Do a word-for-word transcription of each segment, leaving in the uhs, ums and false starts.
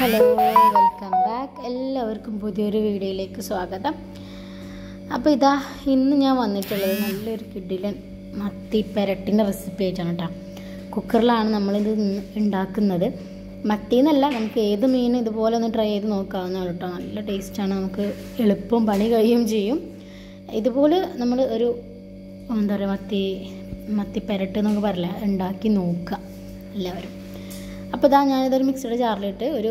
Hello welcome back. എല്ലാവർക്കും പുതിയൊരു വീഡിയോയിലേക്ക് സ്വാഗതം. അപ്പോൾ ഇതാ ഇന്ന് ഞാൻ വന്നിട്ടുള്ളത് നല്ലൊരു കിഡിലൻ മത്തി പെരട്ടിൻ്റെ റെസിപ്പി ആയിട്ടാണ് കേട്ടോ. കുക്കറിലാണ് നമ്മളിത് ഉണ്ടാക്കുന്നത്. മത്തി എന്നല്ല, നമുക്ക് ഏത് മീൻ ഇതുപോലെ ഒന്ന് ട്രൈ ചെയ്ത് നോക്കാവുന്നതാണ് കേട്ടോ. നല്ല ടേസ്റ്റാണ്, നമുക്ക് എളുപ്പം പണി കഴിയുകയും ചെയ്യും. ഇതുപോലെ നമ്മൾ ഒരു എന്താ പറയുക മത്തി മത്തി പെരട്ട് എന്നൊക്കെ പറയില്ല, ഉണ്ടാക്കി നോക്കുക എല്ലാവരും. അപ്പോൾ ഇതാ ഞാനിതൊരു മിക്സിയുടെ ജാറിലിട്ട് ഒരു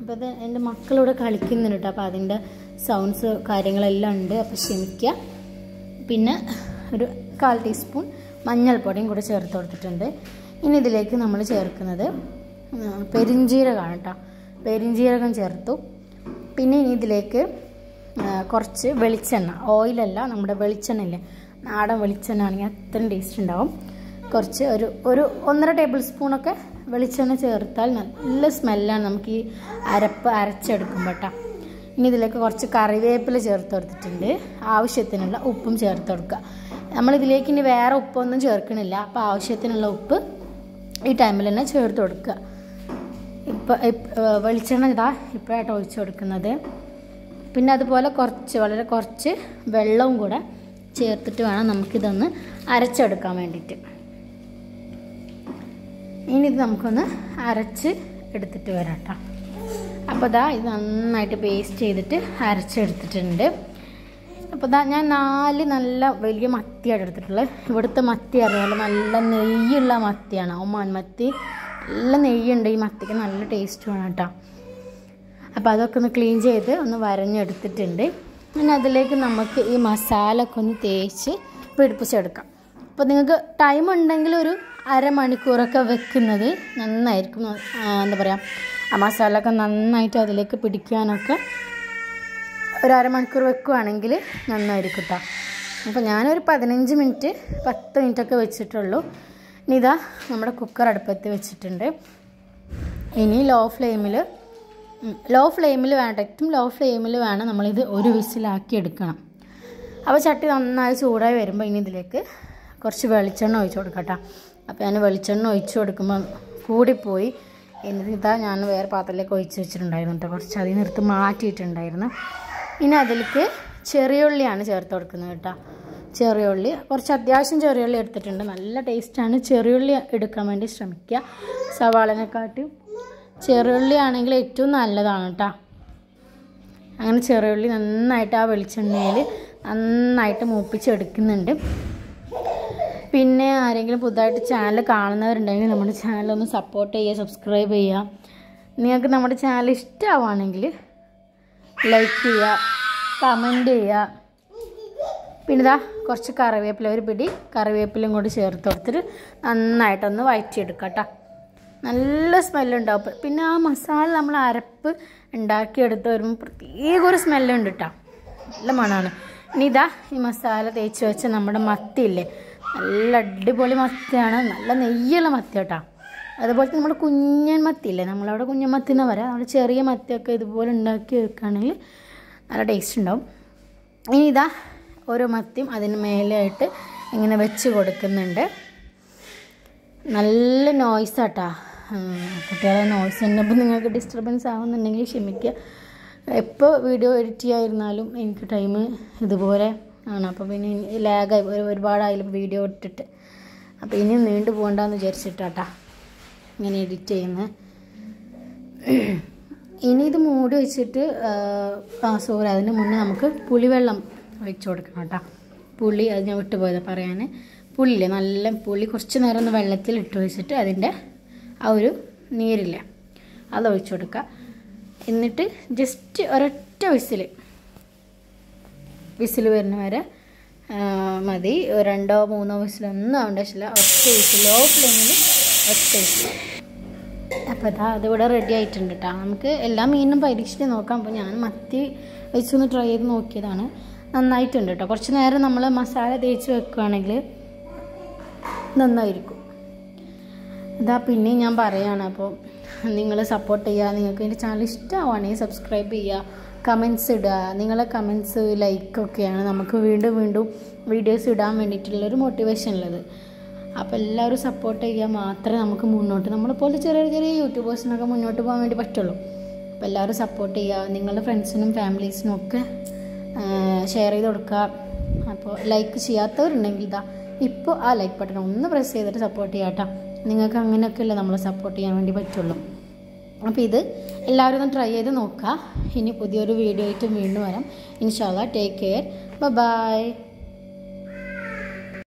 അപ്പോൾ അത് എൻ്റെ മക്കളിവിടെ കളിക്കുന്നുണ്ട് കേട്ടോ, അപ്പോൾ അതിൻ്റെ സൗണ്ട്സ് കാര്യങ്ങളെല്ലാം ഉണ്ട്, അപ്പോൾ ക്ഷമിക്കുക. പിന്നെ ഒരു കാൽ ടീസ്പൂൺ മഞ്ഞൾപ്പൊടിയും കൂടെ ചേർത്ത് കൊടുത്തിട്ടുണ്ട്. ഇനി ഇതിലേക്ക് നമ്മൾ ചേർക്കുന്നത് പെരിഞ്ചീരകമാണ് കേട്ടോ, പെരിഞ്ചീരകം ചേർത്തു. പിന്നെ ഇനി ഇതിലേക്ക് കുറച്ച് വെളിച്ചെണ്ണ, ഓയിലല്ല നമ്മുടെ വെളിച്ചെണ്ണ ഇല്ലേ, നാടൻ വെളിച്ചെണ്ണ ആണെങ്കിൽ അത്രയും ടേസ്റ്റ് ഉണ്ടാവും. കുറച്ച് ഒരു ഒരു ഒന്നര ടേബിൾ സ്പൂണൊക്കെ വെളിച്ചെണ്ണ ചേർത്താൽ നല്ല സ്മെല്ലാണ് നമുക്ക് ഈ അരപ്പ് അരച്ചെടുക്കുമ്പോൾ കേട്ടോ. ഇനി ഇതിലേക്ക് കുറച്ച് കറിവേപ്പില ചേർത്ത് കൊടുത്തിട്ടുണ്ട്. ആവശ്യത്തിനുള്ള ഉപ്പും ചേർത്ത് കൊടുക്കുക. നമ്മളിതിലേക്ക് ഇനി വേറെ ഉപ്പൊന്നും ചേർക്കണില്ല, അപ്പോൾ ആവശ്യത്തിനുള്ള ഉപ്പ് ഈ ടൈമിൽ തന്നെ ചേർത്ത് കൊടുക്കുക. ഇപ്പം വെളിച്ചെണ്ണ ഇതാ ഇപ്പോഴായിട്ട് ഒഴിച്ച് കൊടുക്കുന്നത്. പിന്നെ അതുപോലെ കുറച്ച് വളരെ കുറച്ച് വെള്ളവും കൂടെ ചേർത്തിട്ട് വേണം നമുക്കിതൊന്ന് അരച്ചെടുക്കാൻ വേണ്ടിയിട്ട്. ഇനി ഇത് നമുക്കൊന്ന് അരച്ച് എടുത്തിട്ട് വരാം കേട്ടോ. അപ്പോൾ ഇതാ ഇത് നന്നായിട്ട് പേസ്റ്റ് ചെയ്തിട്ട് അരച്ചെടുത്തിട്ടുണ്ട്. അപ്പോൾ ഇതാ ഞാൻ നാല് നല്ല വലിയ മത്തിയാണ് എടുത്തിട്ടുള്ളത്. ഇവിടുത്തെ മത്തി അറിയാമല്ലോ, നല്ല നെയ്യുള്ള മത്തിയാണ്, ഒമാൻ മത്തി. നല്ല നെയ്യുണ്ട് ഈ മത്തിക്ക്, നല്ല ടേസ്റ്റ് വേണം കേട്ടോ. അപ്പോൾ അതൊക്കെ ഒന്ന് ക്ലീൻ ചെയ്ത് ഒന്ന് വരഞ്ഞെടുത്തിട്ടുണ്ട്. പിന്നെ അതിലേക്ക് നമുക്ക് ഈ മസാല ഒക്കെ ഒന്ന് തേച്ച് പിടിപ്പിച്ചെടുക്കാം. അപ്പോൾ നിങ്ങൾക്ക് ടൈം ഉണ്ടെങ്കിൽ ഒരു അരമണിക്കൂറൊക്കെ വെക്കുന്നത് നന്നായിരിക്കും. എന്താ പറയുക, ആ മസാലയൊക്കെ നന്നായിട്ട് അതിലേക്ക് പിടിക്കാനൊക്കെ ഒരു അരമണിക്കൂർ വെക്കുകയാണെങ്കിൽ നന്നായിരിക്കും കേട്ടോ. അപ്പോൾ ഞാനൊരു പതിനഞ്ച് മിനിറ്റ് പത്ത് മിനിറ്റൊക്കെ വെച്ചിട്ടുള്ളൂ. ഇനി ഇതാ നമ്മുടെ കുക്കർ അടുപ്പത്ത് വെച്ചിട്ടുണ്ട്. ഇനി ലോ ഫ്ലെയിമിൽ ലോ ഫ്ലെയിമിൽ വേണ്ട, ഏറ്റവും ലോ ഫ്ലെയിമിൽ വേണം നമ്മളിത് ഒരു വിസിലാക്കി എടുക്കണം. അപ്പോൾ ചട്ടി നന്നായി ചൂടായി വരുമ്പോൾ ഇനി ഇതിലേക്ക് കുറച്ച് വെളിച്ചെണ്ണ ഒഴിച്ച് കൊടുക്കട്ടോ. അപ്പോൾ ഞാൻ വെളിച്ചെണ്ണ ഒഴിച്ച് കൊടുക്കുമ്പോൾ കൂടിപ്പോയി, എന്നിട്ട് ഞാൻ വേറെ പാത്രത്തിലേക്ക് ഒഴിച്ച് വെച്ചിട്ടുണ്ടായിരുന്നു കേട്ടോ. കുറച്ച് അതിൽ നിർത്തി മാറ്റിയിട്ടുണ്ടായിരുന്നു. ഇനി അതിലേക്ക് ചെറിയുള്ളിയാണ് ചേർത്ത് കൊടുക്കുന്നത് കേട്ടോ. ചെറിയുള്ളി കുറച്ച് അത്യാവശ്യം ചെറിയുള്ളി എടുത്തിട്ടുണ്ട്, നല്ല ടേസ്റ്റാണ്. ചെറിയുള്ളി എടുക്കാൻ വേണ്ടി ശ്രമിക്കുക, സവാളനെക്കാട്ടും ചെറിയുള്ളി ആണെങ്കിൽ ഏറ്റവും നല്ലതാണ് കേട്ടോ. അങ്ങനെ ചെറിയുള്ളി നന്നായിട്ട് ആ വെളിച്ചെണ്ണയിൽ നന്നായിട്ട് മൂപ്പിച്ചെടുക്കുന്നുണ്ട്. പിന്നെ ആരെങ്കിലും പുതുതായിട്ട് ചാനൽ കാണുന്നവരുണ്ടെങ്കിൽ നമ്മുടെ ചാനലൊന്ന് സപ്പോർട്ട് ചെയ്യുക, സബ്സ്ക്രൈബ് ചെയ്യുക. നിങ്ങൾക്ക് നമ്മുടെ ചാനൽ ഇഷ്ടമാവുകയാണെങ്കിൽ ലൈക്ക് ചെയ്യുക, കമൻറ്റ് ചെയ്യുക. പിന്നെ ഇതാ കുറച്ച് കറിവേപ്പില, ഒരു പിടി കറിവേപ്പിലും കൂടി ചേർത്ത് കൊടുത്തിട്ട് നന്നായിട്ടൊന്ന് വഴറ്റിയെടുക്കുക കേട്ടോ. നല്ല സ്മെല്ലുണ്ടാവും. പിന്നെ ആ മസാല നമ്മൾ അരപ്പ് ഉണ്ടാക്കിയെടുത്ത് വരുമ്പോൾ പ്രത്യേക ഒരു സ്മെല്ലുണ്ട് കേട്ടോ, നല്ല മണമാണ്. ഇനി ഇതാ ഈ മസാല തേച്ച് വെച്ച് നമ്മുടെ മത്തി ഇല്ലേ, നല്ല അടിപൊളി മത്തിയാണ്, നല്ല നെയ്യുള്ള മത്തി കേട്ടോ. അതുപോലെ തന്നെ നമ്മുടെ കുഞ്ഞൻ മത്തിയില്ലേ, നമ്മളവിടെ കുഞ്ഞൻ മത്തി എന്ന് പറയാം. നമ്മുടെ ചെറിയ മത്തിയൊക്കെ ഇതുപോലെ ഉണ്ടാക്കി വെക്കുകയാണെങ്കിൽ നല്ല ടേസ്റ്റ് ഉണ്ടാവും. ഇനി ഇതാ ഓരോ മത്തിയും അതിന് മേലെയായിട്ട് ഇങ്ങനെ വെച്ച് കൊടുക്കുന്നുണ്ട്. നല്ല നോയ്സ് കേട്ടോ, കുട്ടികളെ നോയ്സ് ഉണ്ടപ്പോൾ നിങ്ങൾക്ക് ഡിസ്റ്റർബൻസ് ആവുന്നുണ്ടെങ്കിൽ ക്ഷമിക്കുക. എപ്പോൾ വീഡിയോ എഡിറ്റ് ചെയ്യാതിരുന്നാലും എനിക്ക് ടൈം ഇതുപോലെ ആണ്, അപ്പോൾ പിന്നെ ലാഗായി ഒരുപാടായാലും വീഡിയോ ഇട്ടിട്ട്, അപ്പോൾ ഇനിയും നീണ്ടു പോകണ്ടെന്ന് വിചാരിച്ചിട്ടാട്ടാ ഇങ്ങനെ എഡിറ്റ് ചെയ്യുന്നത്. ഇനി ഇത് മൂടി വെച്ചിട്ട് സോറി അതിന് മുന്നേ നമുക്ക് പുളിവെള്ളം ഒഴിച്ച് കൊടുക്കണം കേട്ടോ. പുളി അത് ഞാൻ വിട്ടുപോയത് പറയാൻ. പുളിയില്ലേ, നല്ല പുളി കുറച്ച് നേരം ഒന്ന് വെള്ളത്തിൽ ഇട്ട് വെച്ചിട്ട് അതിൻ്റെ ആ ഒരു നീരില്ലേ അത് ഒഴിച്ച് കൊടുക്കുക. എന്നിട്ട് ജസ്റ്റ് ഒരൊറ്റ വിസിൽ വിസിൽ വരുന്ന വരെ മതി. രണ്ടോ മൂന്നോ വിസിലൊന്നും ആവേണ്ട ആവശ്യമില്ല, ഒറ്റ വിസിൽ, ലോ ഫ്ലെയിമിൽ ഒറ്റ വിസിൽ. അപ്പോൾ ഇതാ അതിവിടെ റെഡി ആയിട്ടുണ്ട് കേട്ടോ. നമുക്ക് എല്ലാ മീനും പരീക്ഷിച്ച് നോക്കാം. അപ്പോൾ ഞാൻ മത്തി വെച്ചൊന്ന് ട്രൈ ചെയ്ത് നോക്കിയതാണ്, നന്നായിട്ടുണ്ട് കേട്ടോ. കുറച്ച് നേരം നമ്മൾ മസാല തേച്ച് വെക്കുകയാണെങ്കിൽ നന്നായിരിക്കും. ഇതാ പിന്നെ ഞാൻ പറയുകയാണ്, അപ്പോൾ നിങ്ങൾ സപ്പോർട്ട് ചെയ്യുക. നിങ്ങൾക്ക് എൻ്റെ ചാനൽ ഇഷ്ടമാവുകയാണെങ്കിൽ സബ്സ്ക്രൈബ് ചെയ്യുക, കമൻസ് ഇടുക. നിങ്ങളെ കമൻസ് ലൈക്കൊക്കെയാണ് നമുക്ക് വീണ്ടും വീണ്ടും വീഡിയോസ് ഇടാൻ വേണ്ടിയിട്ടുള്ളൊരു മോട്ടിവേഷൻ ഉള്ളത്. അപ്പോൾ എല്ലാവരും സപ്പോർട്ട് ചെയ്യുക മാത്രമേ നമുക്ക് മുന്നോട്ട്, നമ്മളെപ്പോലെ ചെറിയ ചെറിയ യൂട്യൂബേഴ്സിനൊക്കെ മുന്നോട്ട് പോകാൻ വേണ്ടി പറ്റുള്ളൂ. അപ്പോൾ എല്ലാവരും സപ്പോർട്ട് ചെയ്യുക, നിങ്ങളുടെ ഫ്രണ്ട്സിനും ഫാമിലീസിനും ഒക്കെ ഷെയർ ചെയ്ത് കൊടുക്കുക. അപ്പോൾ ലൈക്ക് ചെയ്യാത്തവരുണ്ടെങ്കിൽ ഇതാ ഇപ്പോൾ ആ ലൈക്ക് ബട്ടൺ ഒന്ന് പ്രസ് ചെയ്തിട്ട് സപ്പോർട്ട് ചെയ്യുക കേട്ടോ. നിങ്ങൾക്ക് അങ്ങനെയൊക്കെയല്ലേ നമ്മളെ സപ്പോർട്ട് ചെയ്യാൻ വേണ്ടി പറ്റുള്ളൂ. അപ്പോൾ ഇത് എല്ലാവരും ഒന്ന് ട്രൈ ചെയ്ത് നോക്കുക. ഇനി പുതിയൊരു വീഡിയോ ആയിട്ട് വീണ്ടും വരാം ഇൻഷാ അല്ലാ. Take care, bye by.